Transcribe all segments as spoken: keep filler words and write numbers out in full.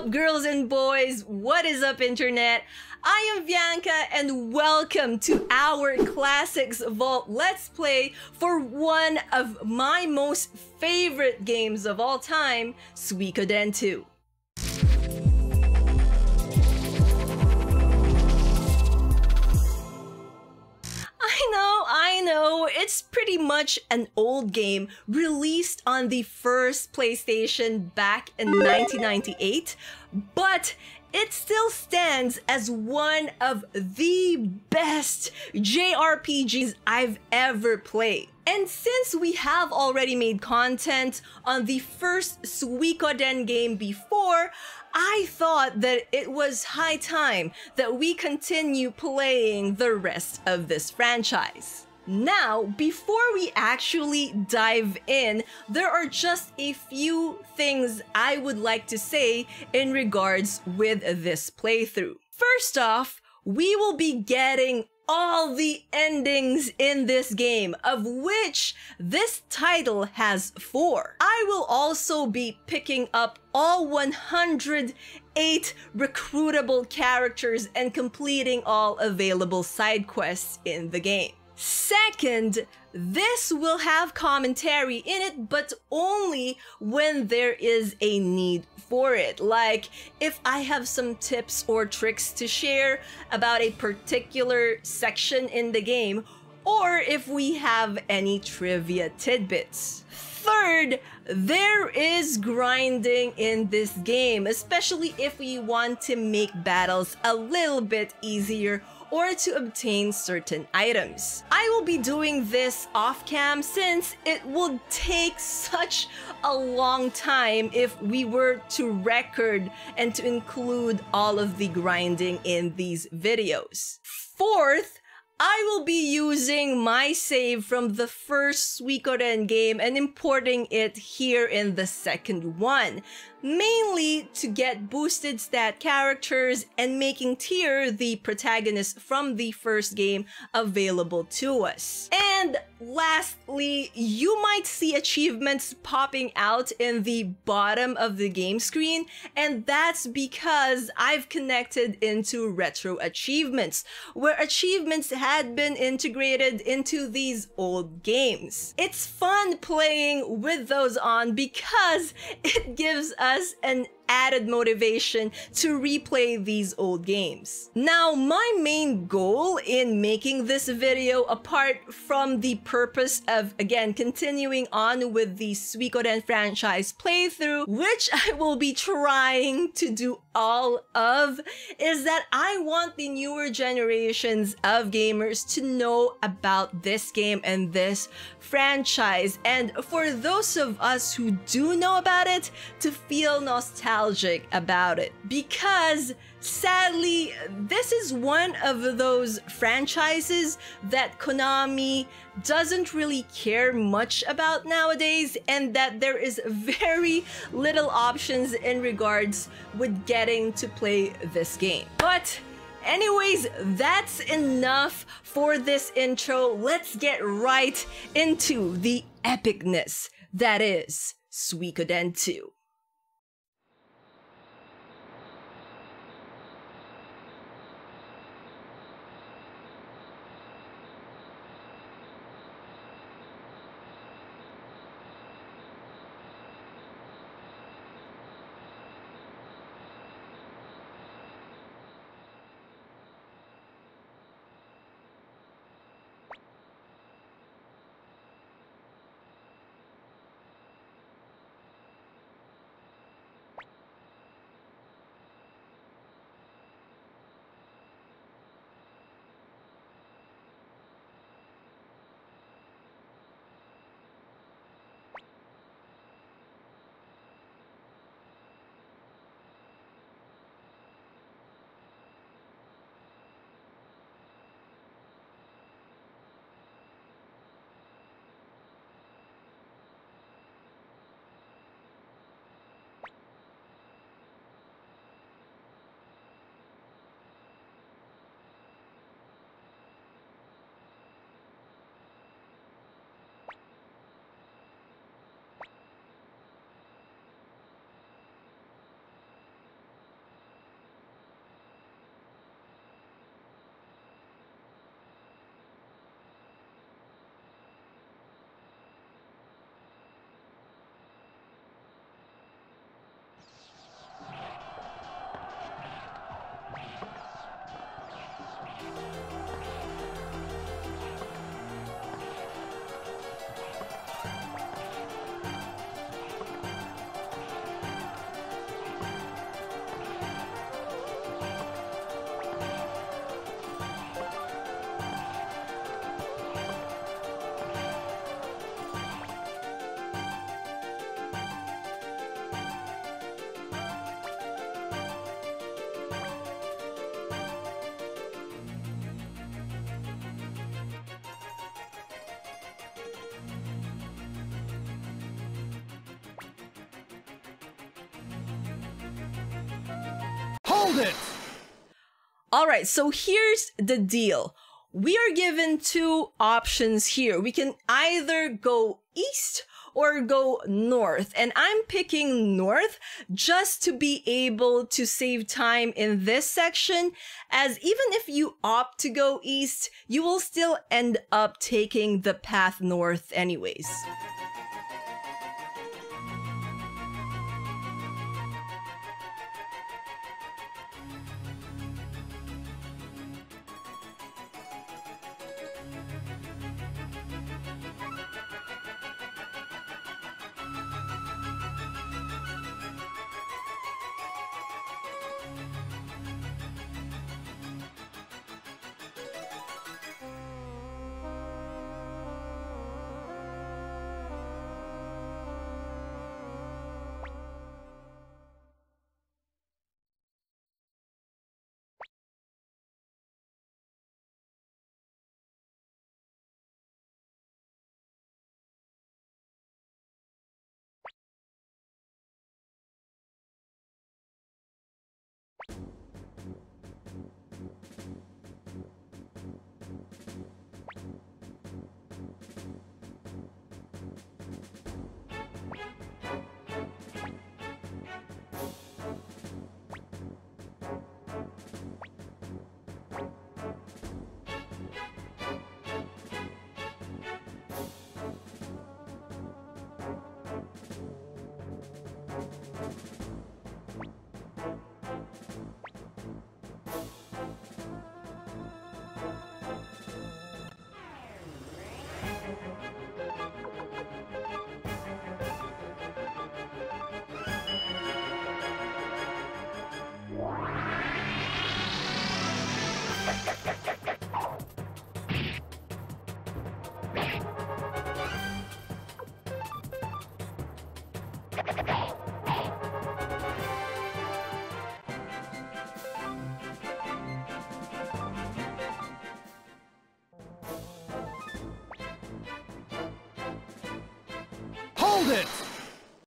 up, girls and boys? What is up, internet? I am Bianca, and welcome to our Classics Vault Let's Play for one of my most favorite games of all time, Suikoden two. I know, it's pretty much an old game released on the first PlayStation back in nineteen ninety-eight, but it still stands as one of the best J R P Gs I've ever played. And since we have already made content on the first Suikoden game before, I thought that it was high time that we continue playing the rest of this franchise. Now, before we actually dive in, there are just a few things I would like to say in regards with this playthrough. First off, we will be getting all the endings in this game, of which this title has four. I will also be picking up all one hundred eight recruitable characters and completing all available side quests in the game. Second, this will have commentary in it, but only when there is a need for it. Like, if I have some tips or tricks to share about a particular section in the game, or if we have any trivia tidbits. Third, there is grinding in this game, especially if we want to make battles a little bit easier or to obtain certain items. I will be doing this off-cam since it will take such a long time if we were to record and to include all of the grinding in these videos. Fourth, I will be using my save from the first Suikoden game and importing it here in the second one, mainly to get boosted stat characters and making Tyr, the protagonist from the first game, available to us. And lastly, you might see achievements popping out in the bottom of the game screen, and that's because I've connected into Retro Achievements, where achievements had been integrated into these old games. It's fun playing with those on because it gives us Us an added motivation to replay these old games. Now, my main goal in making this video, apart from the purpose of, again, continuing on with the Suikoden franchise playthrough, which I will be trying to do all of, is that I want the newer generations of gamers to know about this game and this franchise, and for those of us who do know about it, to feel nostalgic about it, because sadly this is one of those franchises that Konami doesn't really care much about nowadays, and that there is very little options in regards with getting to play this game. But anyways, that's enough for this intro. Let's get right into the epicness that is Suikoden two. nailed it! All right, so here's the deal. We are given two options here. We can either go east or go north, and I'm picking north just to be able to save time in this section, as even if you opt to go east, you will still end up taking the path north anyways.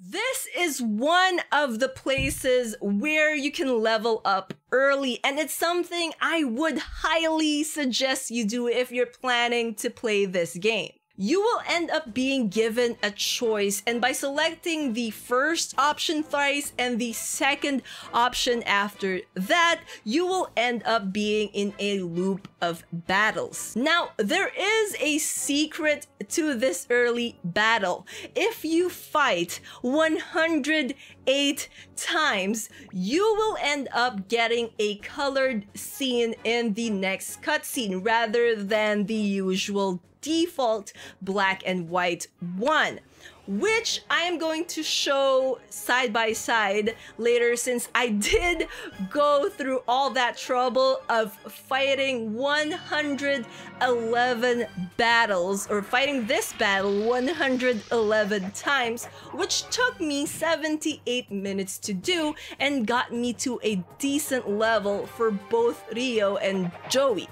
This is one of the places where you can level up early, and it's something I would highly suggest you do if you're planning to play this game. You will end up being given a choice, and by selecting the first option thrice and the second option after that, you will end up being in a loop of battles. Now, there is a secret to this early battle. If you fight one hundred eight times, you will end up getting a colored scene in the next cutscene rather than the usual default black and white one, which I am going to show side by side later, since I did go through all that trouble of fighting one hundred eleven battles, or fighting this battle one hundred eleven times, which took me seventy-eight minutes to do and got me to a decent level for both Rio and Joey.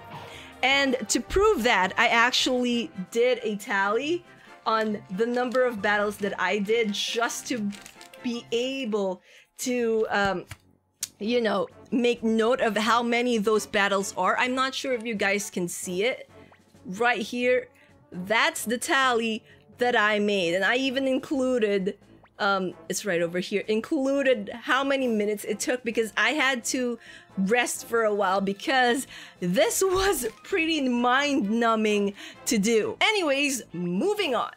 And to prove that, I actually did a tally on the number of battles that I did just to be able to, um, you know, make note of how many those battles are. I'm not sure if you guys can see it right here. That's the tally that I made. And I even included, um, it's right over here, included how many minutes it took, because I had to rest for a while because this was pretty mind-numbing to do. Anyways, moving on.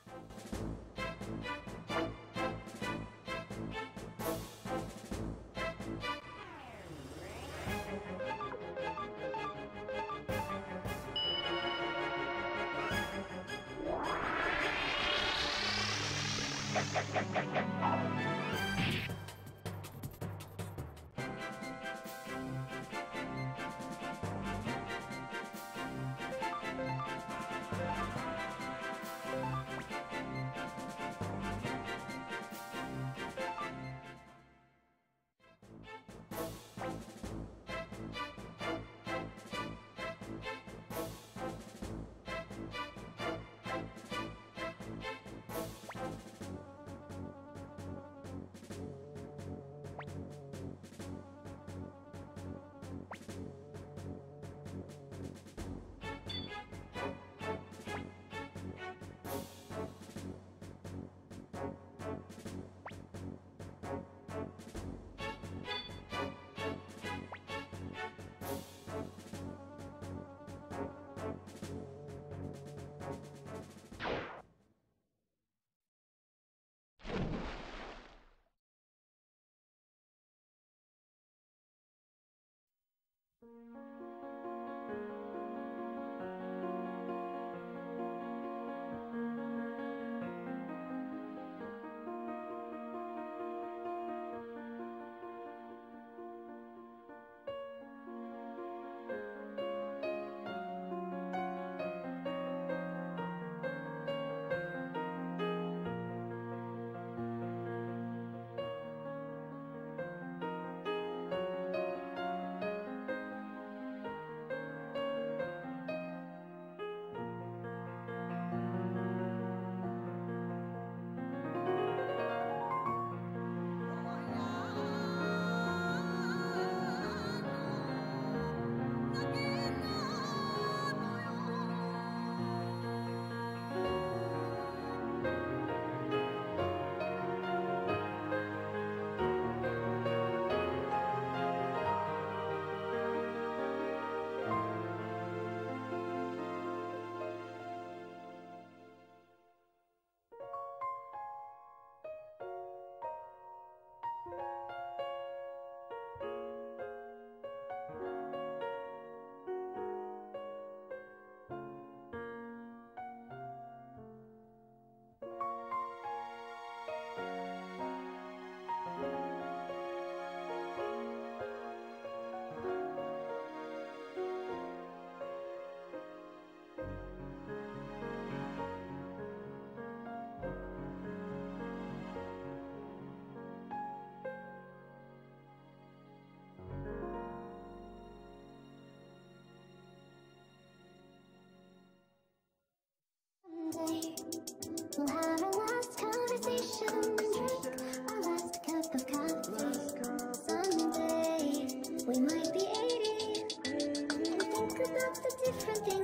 different things.